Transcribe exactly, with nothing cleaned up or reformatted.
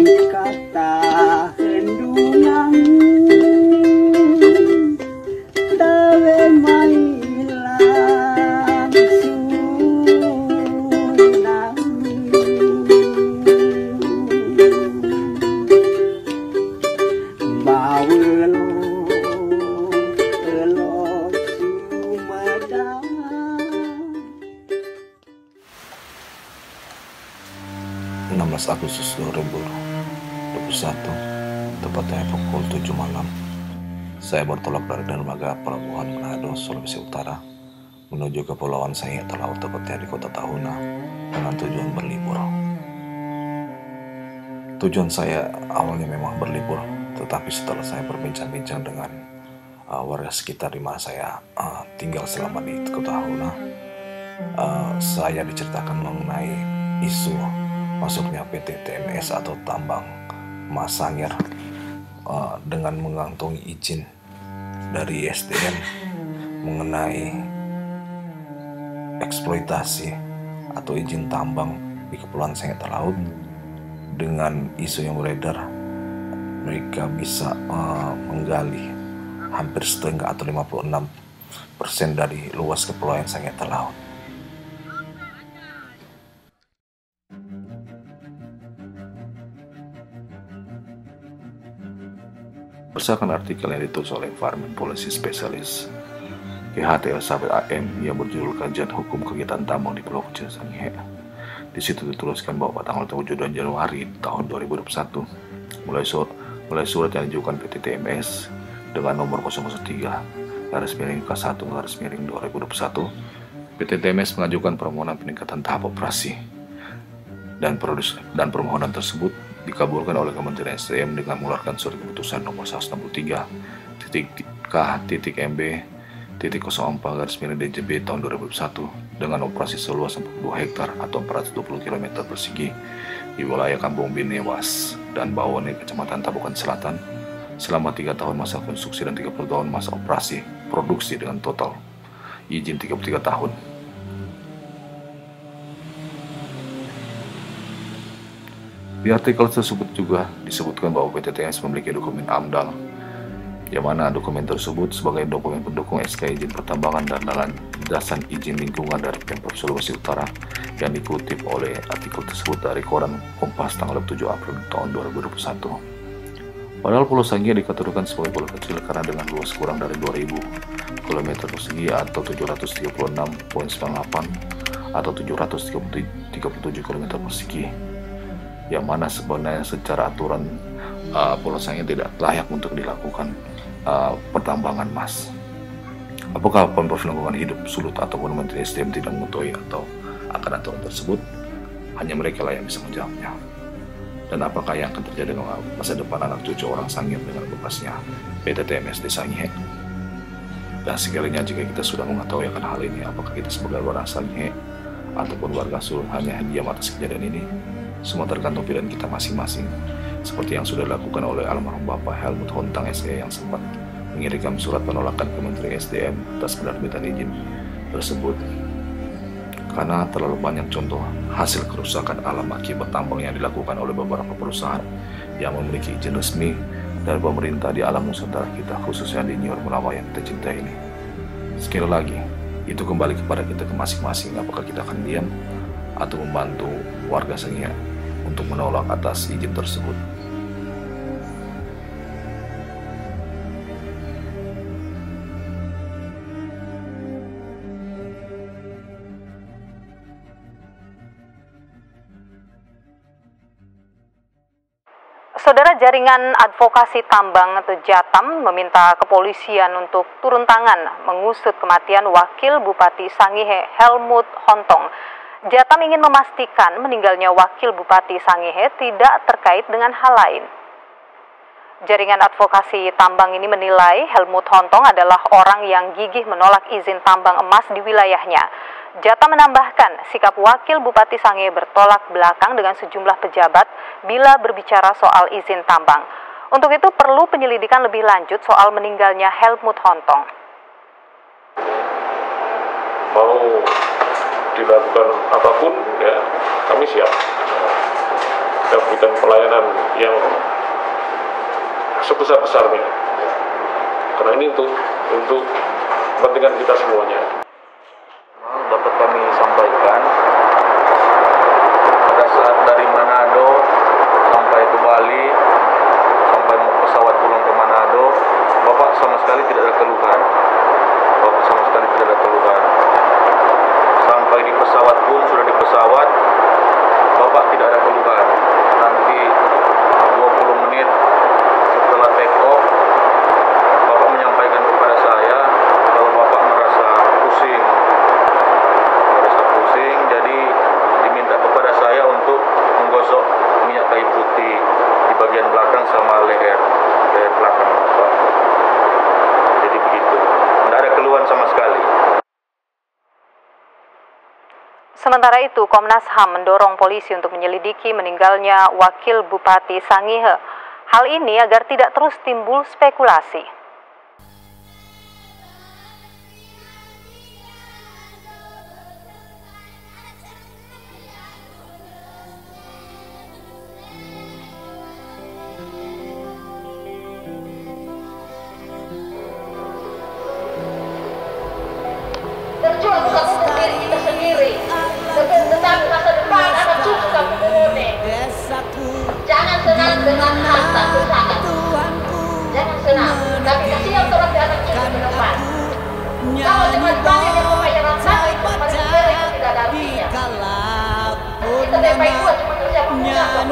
enam belas Agustus dua ribu dua puluh satu, tepatnya pukul tujuh malam, saya bertolak dari dermaga pelabuhan Manado, Sulawesi Utara, menuju Kepulauan Sangihe Terlaut, tepatnya di Kota Tahuna, dengan tujuan berlibur. Tujuan saya awalnya memang berlibur, tetapi setelah saya berbincang-bincang dengan uh, warga sekitar di mana saya uh, tinggal selama di Kota Tahuna, uh, saya diceritakan mengenai isu masuknya P T T M S atau tambang emas Sangihe uh, dengan mengantongi izin dari E S D M mengenai eksploitasi atau izin tambang di Kepulauan Sangihe Terlaut. Dengan isu yang beredar, mereka bisa uh, menggali hampir setengah atau lima puluh enam persen dari luas Kepulauan Sangihe Terlaut. Berdasarkan artikel yang ditulis oleh Environment Policy Specialist K H T L S A B A M yang berjudul Kajian Hukum Kegiatan Tambang di Pulau Kecil Sangihe, di situ dituliskan bahwa pada tanggal tujuh Januari tahun dua ribu dua puluh satu mulai surat, mulai surat yang diajukan P T T M S dengan nomor nol nol tiga garis miring K satu garis miring dua ribu dua puluh satu, P T T M S mengajukan permohonan peningkatan tahap operasi dan produs, dan permohonan tersebut dikabulkan oleh Kementerian S D M dengan mengeluarkan surat keputusan nomor seratus enam puluh tiga K M B nol empat garis miring D J B tahun dua ribu satu dengan operasi seluas empat puluh dua hektar atau empat ratus dua puluh kilometer persegi di wilayah Kampung Binewas dan Bawone, Kecamatan Tabukan Selatan, selama tiga tahun masa konstruksi dan tiga puluh tahun masa operasi produksi dengan total izin tiga puluh tiga tahun. Di artikel tersebut juga disebutkan bahwa P T T M S memiliki dokumen AMDAL, yang mana dokumen tersebut sebagai dokumen pendukung S K izin pertambangan dan landasan izin lingkungan dari Pemprov Sulawesi Utara, yang dikutip oleh artikel tersebut dari koran Kompas tanggal tujuh April tahun dua ribu dua puluh satu. Padahal Pulau Sangihe dikategorikan sebagai pulau kecil karena dengan luas kurang dari dua ribu kilometer persegi atau tujuh ratus tiga puluh enam koma sembilan delapan atau tujuh ratus tiga puluh tujuh kilometer persegi, yang mana sebenarnya secara aturan uh, Pulau Sangihe tidak layak untuk dilakukan uh, pertambangan emas. Apakah Pemprov Lingkungan Hidup Sulut ataupun Menteri S D M tidak mengetahui atau akan aturan tersebut? Hanya mereka lah yang bisa menjawabnya. Dan apakah yang akan terjadi dengan masa depan anak cucu orang Sangihe dengan bebasnya P T T M S di Sangihe? Dan sekalinya jika kita sudah mengetahui akan hal ini, apakah kita sebagai orang Sangihe ataupun warga Sulut hanya diam atas kejadian ini? Semua tergantung pilihan kita masing-masing, seperti yang sudah dilakukan oleh almarhum Bapak Helmud Hontong S E yang sempat mengirimkan surat penolakan ke Menteri S D M atas penerbitan izin tersebut, karena terlalu banyak contoh hasil kerusakan alam akibat tambang yang dilakukan oleh beberapa perusahaan yang memiliki izin resmi dari pemerintah di alam Nusantara kita, khususnya di Nyor Melawa yang kita cintai ini. Sekali lagi, itu kembali kepada kita ke masing-masing, apakah kita akan diam atau membantu warga Sangihe untuk menolak atas izin tersebut. Saudara, jaringan advokasi tambang atau JATAM meminta kepolisian untuk turun tangan mengusut kematian Wakil Bupati Sangihe Helmud Hontong. JATAM ingin memastikan meninggalnya Wakil Bupati Sangihe tidak terkait dengan hal lain. Jaringan advokasi tambang ini menilai Helmud Hontong adalah orang yang gigih menolak izin tambang emas di wilayahnya. JATAM menambahkan sikap Wakil Bupati Sangihe bertolak belakang dengan sejumlah pejabat bila berbicara soal izin tambang. Untuk itu perlu penyelidikan lebih lanjut soal meninggalnya Helmud Hontong. Mau dilakukan apapun ya kami siap. Tapi memberikan pelayanan yang sebesar-besarnya. Karena ini untuk untuk kepentingan kita semuanya. Dapat kami sampaikan pada saat dari Manado sampai ke Bali, sampai pesawat pulang ke Manado, Bapak sama sekali tidak ada keluhan. Bapak sama sekali tidak ada keluhan. Sampai di pesawat pun sudah di pesawat, Bapak tidak ada keluhan. Nanti dua puluh menit setelah take off, Bapak menyampaikan kepada saya kalau Bapak merasa pusing, merasa pusing, jadi diminta kepada saya untuk menggosok minyak kayu putih di bagian belakang sama leher, leher belakang Bapak. Jadi begitu, tidak ada keluhan sama sekali. Sementara itu, Komnas H A M mendorong polisi untuk menyelidiki meninggalnya Wakil Bupati Sangihe. Hal ini agar tidak terus timbul spekulasi. Terjuang kamu sendiri, kita sendiri. Tentang masa depan anak cucu kamu mengundi. Jangan senang dengan harta pusaka. Jangan senang. Tapi kasihan tolong di anak cucu ke depan. Kalau dengan banyak yang pembayaran sakit, pada sendiri tidak ada artinya. Kita dapat buat cuma kerja pembunuhan.